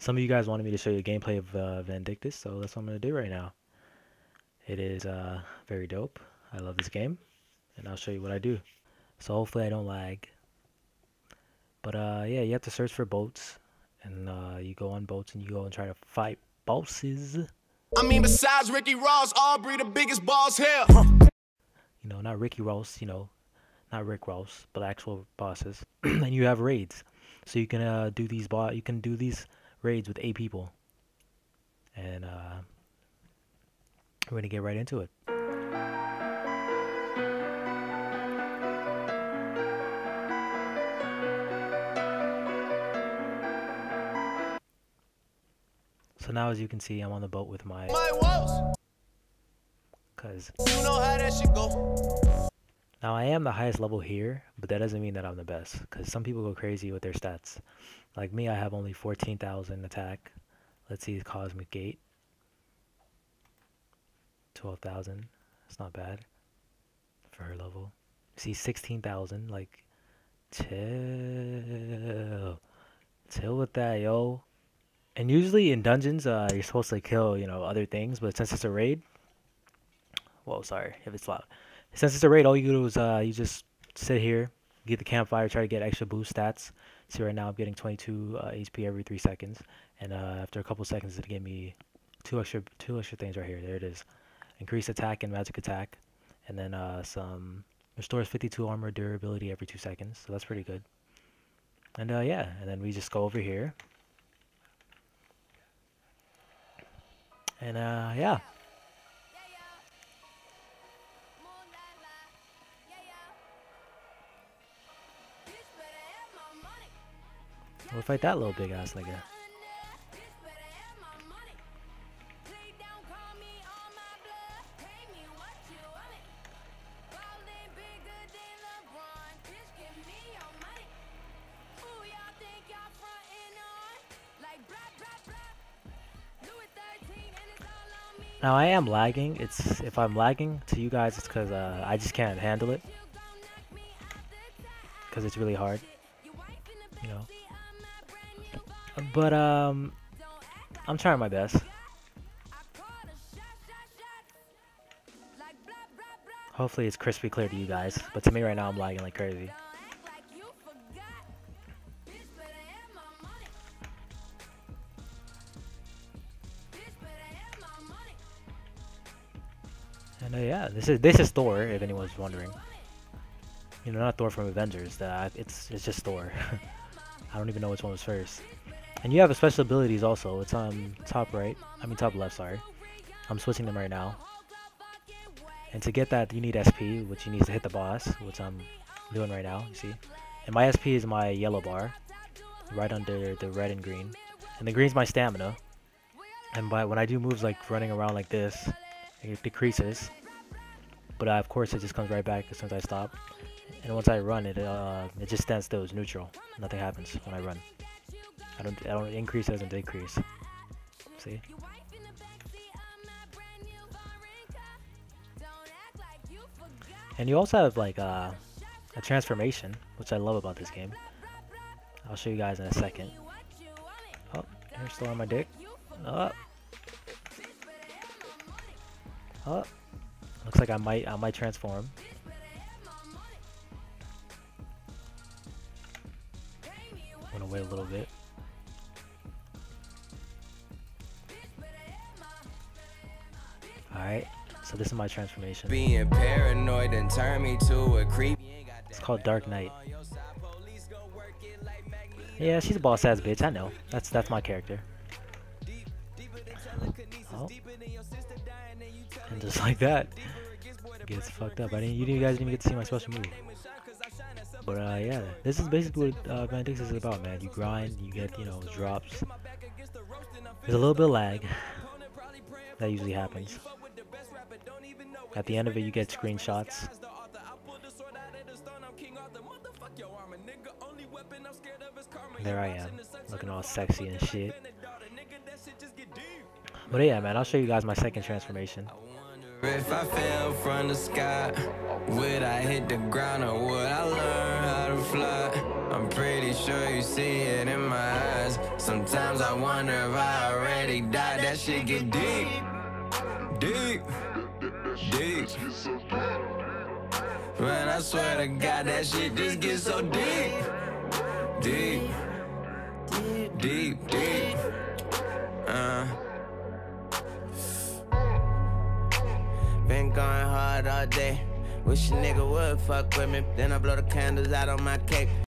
Some of you guys wanted me to show you a gameplay of Vindictus, so that's what I'm going to do right now. It is very dope. I love this game, and I'll show you what I do. So hopefully I don't lag. But yeah, you have to search for boats, and you go on boats and you go and try to fight bosses. I mean, besides Ricky Ross, Aubrey the biggest boss here. You know, not Ricky Ross, you know, not Rick Ross, but actual bosses. And you have raids, so you can do these raids with 8 people, and we're gonna get right into it. So now, as you can see, I'm on the boat with my wolves. Cause you know how that shit go. Now I am the highest level here, but that doesn't mean that I'm the best, because some people go crazy with their stats. Like me, I have only 14,000 attack. Let's see, Cosmic Gate. 12,000. It's not bad for her level. See, 16,000. Like, chill. Chill with that, yo. And usually in dungeons, you're supposed to kill, you know, other things, but since it's a raid... Whoa, sorry if it's loud. Since it's a raid, all you do is you just sit here, get the campfire, try to get extra boost stats. See, right now I'm getting 22 HP every 3 seconds, and after a couple seconds, it'll give me two extra things right here. There it is. Increased attack and magic attack, and then some restores 52 armor durability every 2 seconds. So that's pretty good. And yeah, and then we just go over here, and yeah. We'll fight that little big ass nigga. Now I am lagging. It's, if I'm lagging to you guys, it's because I just can't handle it, because it's really hard, you know. But I'm trying my best. Hopefully it's crispy clear to you guys, but to me right now I'm lagging like crazy. And yeah, this is Thor, if anyone's wondering. You know, not Thor from Avengers. It's just Thor. I don't even know which one was first. And you have a special abilities also. It's on top right. I mean top left, sorry. I'm switching them right now. And to get that, you need SP, which you need to hit the boss, which I'm doing right now, you see. And my SP is my yellow bar, right under the red and green. And the green's my stamina. And when I do moves like running around like this, it decreases. But of course it just comes right back as soon as I stop. And once I run, it just stands still. It's neutral. Nothing happens when I run. I don't increase, it doesn't decrease. See? And you also have like a transformation, which I love about this game. I'll show you guys in a second. Oh, you're still on my dick. Oh. Oh. Looks like I might transform. Went away a little bit. Alright, so this is my transformation. Being paranoid and turn me to a creep. It's called Dark Knight. Yeah, she's a boss ass bitch, I know. That's my character. Oh. And just like that, gets fucked up. You guys didn't even get to see my special move. But yeah, this is basically what Vindictus is about, man. You grind, you get, you know, drops. There's a little bit of lag. That usually happens. At the end of it, you get screenshots. There I am, looking all sexy and shit. But yeah, man, I'll show you guys my second transformation. If I fell from the sky, would I hit the ground, or would I learn how to fly? I'm pretty sure you see it in my eyes. Sometimes I wonder if I already died. That shit get deep, deep, deep. Man, I swear to God, that shit just gets so deep, deep, deep, deep. Been going hard all day. Wish a nigga would fuck with me. Then I blow the candles out on my cake.